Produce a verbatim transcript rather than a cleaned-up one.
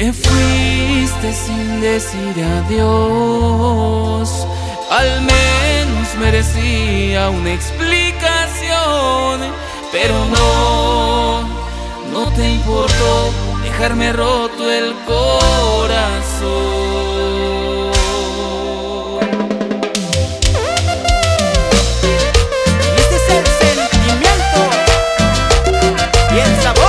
Te fuiste sin decir adiós. Al menos merecía una explicación, pero no, no te importó dejarme roto el corazón. Y este es el sentimiento y el sabor.